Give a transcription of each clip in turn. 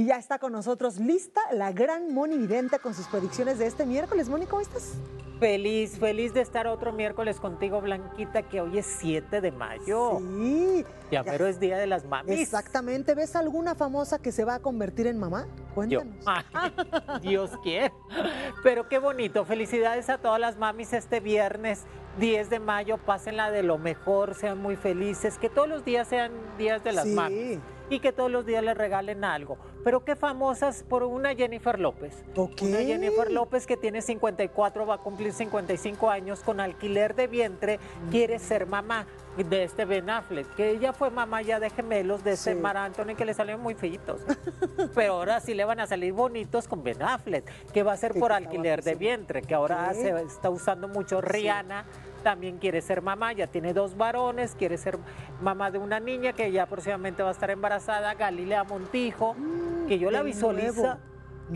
Y ya está con nosotros lista la gran Mhoni Vidente con sus predicciones de este miércoles. Mhoni, ¿cómo estás? Feliz, feliz de estar otro miércoles contigo, Blanquita, que hoy es 7 de mayo. Sí. Ya, pero es Día de las Mamis. Exactamente. ¿Ves alguna famosa que se va a convertir en mamá? Cuéntanos. Yo. Ay, Dios quiere. Pero qué bonito. Felicidades a todas las mamis este viernes 10 de mayo. Pásenla de lo mejor, sean muy felices, que todos los días sean días de las mamis. Y que todos los días les regalen algo. Pero qué famosas, por una Jennifer López. Okay. Una Jennifer López que tiene 54, va a cumplir 55 años, con alquiler de vientre, quiere ser mamá de este Ben Affleck, que ella fue mamá ya de gemelos, de este Marc Anthony, que le salieron muy feitos. Pero ahora sí le van a salir bonitos con Ben Affleck, que va a ser por alquiler de vientre, que ahora se está usando mucho. Rihanna también quiere ser mamá, ya tiene 2 varones, quiere ser mamá de una niña que ya próximamente va a estar embarazada. Galilea Montijo, que yo la visualizo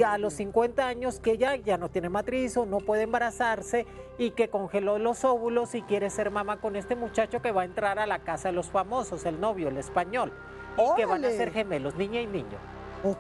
a los 50 años, que ella ya no tiene matriz o no puede embarazarse y que congeló los óvulos y quiere ser mamá con este muchacho que va a entrar a la casa de los famosos, el novio, el español, y que van a ser gemelos, niña y niño,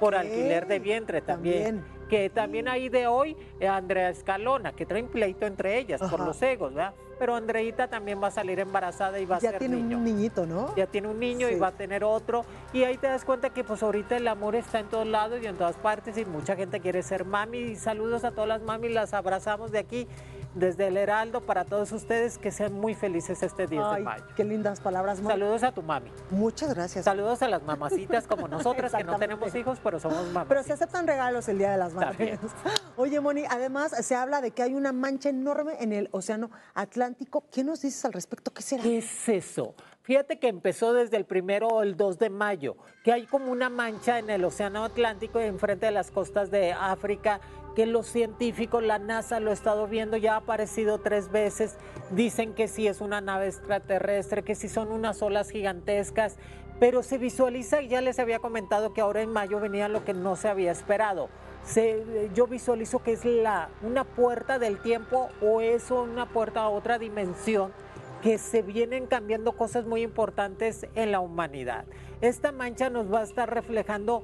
por alquiler de vientre también. Que también ahí de hoy, Andrea Escalona, que trae un pleito entre ellas por los egos, ¿verdad? Pero Andreita también va a salir embarazada y va a ser niño. Ya tiene un niñito, ¿no? Ya tiene un niño y va a tener otro. Y ahí te das cuenta que pues ahorita el amor está en todos lados y en todas partes y mucha gente quiere ser mami. Y saludos a todas las mamis, las abrazamos de aquí, desde El Heraldo, para todos ustedes, que sean muy felices este 10 de mayo. Qué lindas palabras, mami. Saludos a tu mami. Muchas gracias. Saludos a las mamacitas como nosotras, que no tenemos hijos, pero somos mamás. Pero se aceptan regalos el Día de las Madres. También. Oye, Mhoni, además se habla de que hay una mancha enorme en el Océano Atlántico. ¿Qué nos dices al respecto? ¿Qué será? ¿Qué es eso? Fíjate que empezó desde el 1 o el 2 de mayo, que hay como una mancha en el Océano Atlántico enfrente de las costas de África, que los científicos, la NASA lo ha estado viendo, ya ha aparecido 3 veces, dicen que sí es una nave extraterrestre, que sí son unas olas gigantescas, pero se visualiza, y ya les había comentado que ahora en mayo venía lo que no se había esperado. Yo visualizo que es una puerta del tiempo, o es una puerta a otra dimensión, que se vienen cambiando cosas muy importantes en la humanidad. Esta mancha nos va a estar reflejando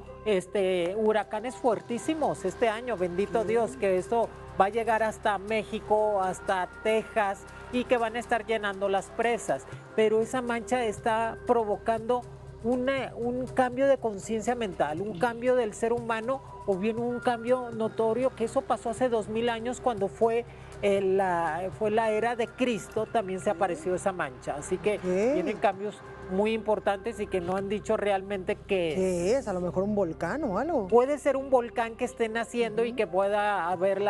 huracanes fuertísimos este año, bendito Dios, que esto va a llegar hasta México, hasta Texas, y que van a estar llenando las presas. Pero esa mancha está provocando un cambio de conciencia mental, un cambio del ser humano, o bien un cambio notorio, que eso pasó hace 2000 años cuando fue la era de Cristo, también se apareció esa mancha, así que tienen cambios muy importantes y que no han dicho realmente qué es. ¿Qué es? A lo mejor un volcán o algo. Puede ser un volcán que estén haciendo y que pueda haber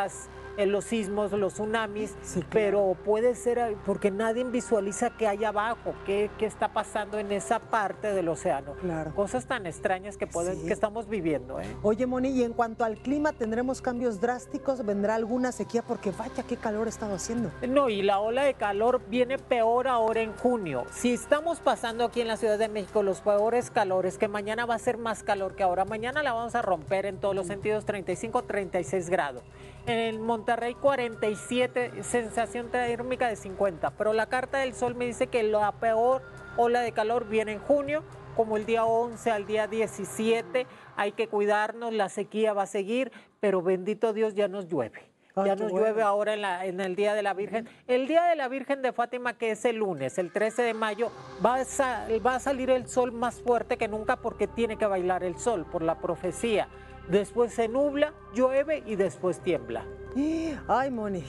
los sismos, los tsunamis, pero puede ser, porque nadie visualiza qué hay abajo, qué está pasando en esa parte del océano. Claro. Cosas tan extrañas que estamos viviendo. Oye, Mhoni, y en cuanto al clima, ¿tendremos cambios drásticos? ¿Vendrá alguna sequía? Porque vaya, qué calor ha estado haciendo. No, y la ola de calor viene peor ahora en junio. Si estamos pasando aquí en la Ciudad de México los peores calores, que mañana va a ser más calor que ahora, mañana la vamos a romper en todos los sentidos, 35, 36 grados. En el Monterrey 47, sensación térmica de 50, pero la carta del sol me dice que la peor ola de calor viene en junio, como el día 11 al día 17, hay que cuidarnos, la sequía va a seguir, pero bendito Dios ya nos llueve. Ya nos llueve ahora en el Día de la Virgen. El Día de la Virgen de Fátima, que es el lunes, el 13 de mayo, va a salir el sol más fuerte que nunca, porque tiene que bailar el sol por la profecía. Después se nubla, llueve y después tiembla. Ay, Mhoni.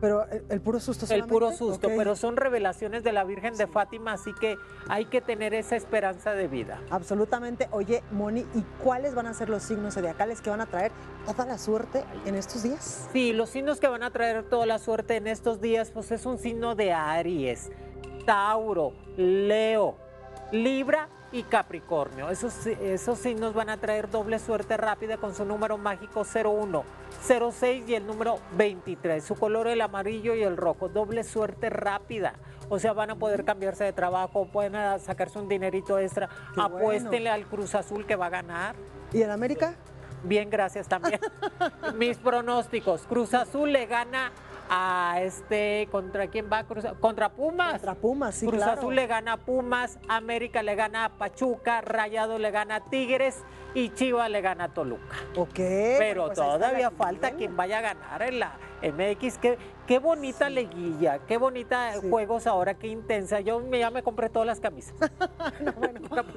Pero el puro susto solamente. El puro susto, pero son revelaciones de la Virgen de Fátima, así que hay que tener esa esperanza de vida. Absolutamente. Oye, Mhoni, ¿y cuáles van a ser los signos zodiacales que van a traer toda la suerte en estos días? Sí, los signos que van a traer toda la suerte en estos días, pues es un signo de Aries, Tauro, Leo, Libra y Capricornio. Esos signos van a traer doble suerte rápida con su número mágico 01, 06 y el número 23. Su color el amarillo y el rojo, doble suerte rápida. O sea, van a poder cambiarse de trabajo, pueden sacarse un dinerito extra. Qué apuéstenle al Cruz Azul, que va a ganar. ¿Y el América? Bien, gracias también. Mis pronósticos, Cruz Azul le gana a ¿contra quién va? Contra Pumas. Contra Pumas, sí, Cruz Azul le gana a Pumas, América le gana a Pachuca, Rayado le gana a Tigres y Chiva le gana a Toluca. Ok. Pero pues todavía falta quien vaya a ganar en la MX. Qué bonita liguilla, qué bonita juegos ahora, qué intensa. Yo ya me compré todas las camisas.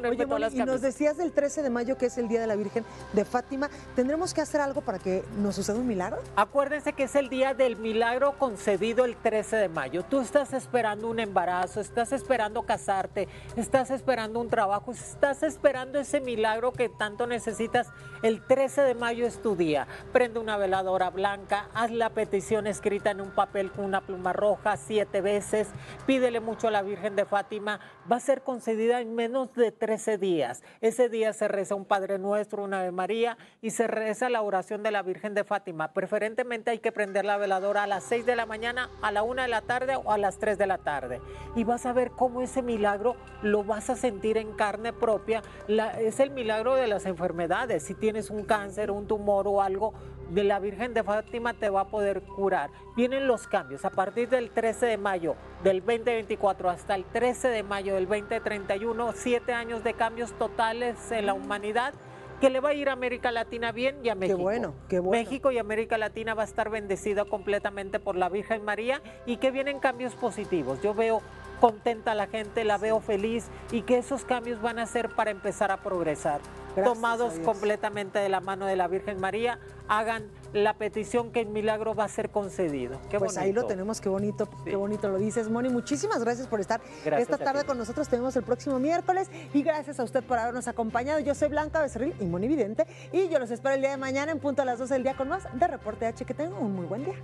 Oye, Mhoni, y nos decías del 13 de mayo, que es el Día de la Virgen de Fátima. ¿Tendremos que hacer algo para que nos suceda un milagro? Acuérdense que es el día del milagro concedido el 13 de mayo. Tú estás esperando un embarazo, estás esperando casarte, estás esperando un trabajo, estás esperando ese milagro que tanto necesitas. El 13 de mayo es tu día. Prende una veladora blanca, haz la petición escrita en un papel con una pluma roja 7 veces, pídele mucho a la Virgen de Fátima, va a ser concedida en menos de 13 días. Ese día se reza un Padre Nuestro, una Ave María y se reza la oración de la Virgen de Fátima. Preferentemente hay que prender la veladora a las 6 de la mañana, a la 1 de la tarde o a las 3 de la tarde. Y vas a ver cómo ese milagro lo vas a sentir en carne propia. Es el milagro de las enfermedades. Si tienes un cáncer, un tumor o algo, de la Virgen de Fátima te va a poder curar. Vienen los cambios a partir del 13 de mayo del 2024 hasta el 13 de mayo del 2031, 7 años de cambios totales en la humanidad, que le va a ir a América Latina bien y a México. Qué bueno, qué bueno. México y América Latina va a estar bendecida completamente por la Virgen María, y que vienen cambios positivos. Yo veo contenta a la gente, la veo feliz, y que esos cambios van a ser para empezar a progresar. Gracias, tomados completamente de la mano de la Virgen María, hagan la petición que el milagro va a ser concedido. Qué pues bonito. Ahí lo tenemos, qué bonito, sí. Qué bonito lo dices, Mhoni. Muchísimas gracias por estar esta tarde con nosotros. Te vemos el próximo miércoles, y gracias a usted por habernos acompañado. Yo soy Blanca Becerril y Mhoni Vidente, y yo los espero el día de mañana en punto a las 12 del día con más de Reporte H. Que tengan un muy buen día.